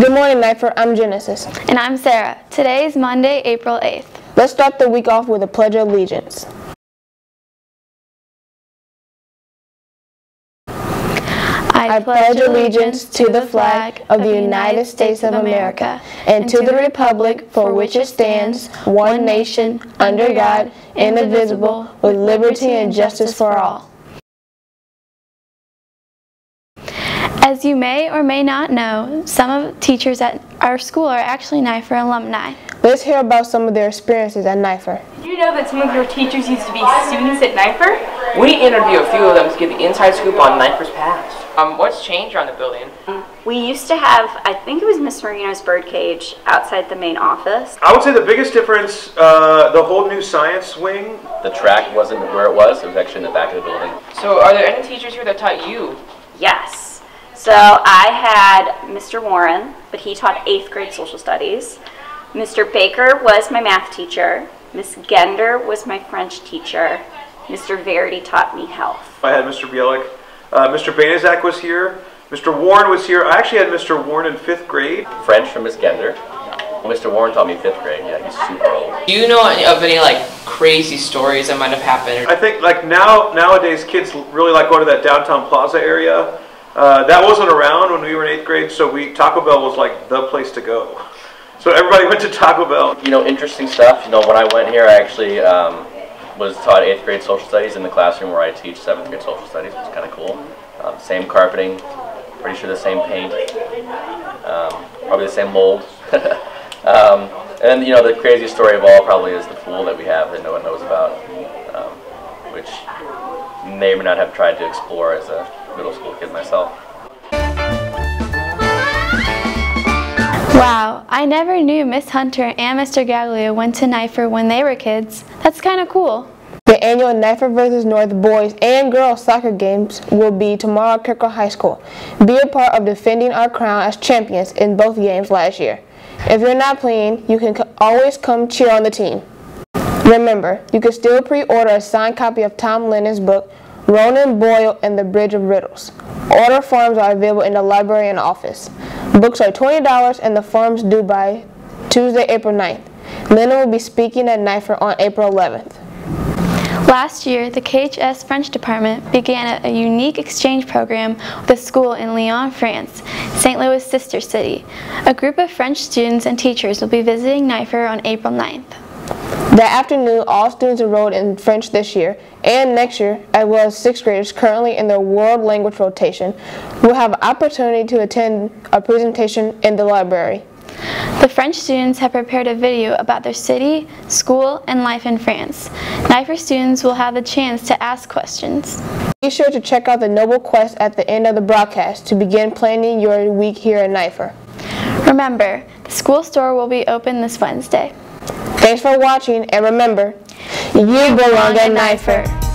Good morning, Nipher. I'm Genesis. And I'm Sarah. Today is Monday, April 8th. Let's start the week off with a Pledge of Allegiance. I pledge allegiance to the flag of the United States of America and to the republic for which it stands, one nation, under God, indivisible, with liberty and justice for all. As you may or may not know, some of the teachers at our school are actually NYFER alumni. Let's hear about some of their experiences at NYFER. Did you know that some of your teachers used to be students at NYFER? We interview a few of them to get the inside scoop on NYFER's past. What's changed around the building? We used to have, I think it was Ms. Marino's birdcage outside the main office. I would say the biggest difference, the whole new science wing. The track wasn't where it was actually in the back of the building. So are there any teachers here that taught you? Yes. So I had Mr. Warren, but he taught 8th grade social studies. Mr. Baker was my math teacher. Ms. Gender was my French teacher. Mr. Verity taught me health. I had Mr. Bielik. Mr. Banazak was here. Mr. Warren was here. I actually had Mr. Warren in 5th grade. French from Ms. Gender. Mr. Warren taught me 5th grade. Yeah, he's super old. Do you know of any crazy stories that might have happened? I think nowadays kids really like going to that downtown plaza area. That wasn't around when we were in 8th grade, so Taco Bell was like the place to go. So everybody went to Taco Bell. You know, interesting stuff. You know, when I went here, I actually was taught 8th grade social studies in the classroom where I teach 7th grade social studies, which is kind of cool. Same carpeting, pretty sure the same paint, probably the same mold. And you know, the craziest story of all probably is the pool that we have that no one knows about, which may or may not have tried to explore as a middle school kid myself. Wow, I never knew Miss Hunter and Mr. Galileo went to NYFER when they were kids. That's kind of cool. The annual NYFER vs. North boys and girls soccer games will be tomorrow at Kirkland High School. Be a part of defending our crown as champions in both games last year. If you're not playing, you can always come cheer on the team. Remember, you can still pre-order a signed copy of Tom Lennon's book, Ronan, Boyle, and the Bridge of Riddles. Order forms are available in the library and office. Books are $20 and the forms due by Tuesday, April 9th. Linda will be speaking at NYFER on April 11th. Last year, the KHS French department began a unique exchange program with a school in Lyon, France, St. Louis' sister city. A group of French students and teachers will be visiting NYFER on April 9th. That afternoon, all students enrolled in French this year and next year, as well as 6th graders currently in their world language rotation, will have an opportunity to attend a presentation in the library. The French students have prepared a video about their city, school, and life in France. NYFER students will have the chance to ask questions. Be sure to check out the Noble Quest at the end of the broadcast to begin planning your week here at NYFER. Remember, the school store will be open this Wednesday. Thanks for watching, and remember, you belong at NYFER.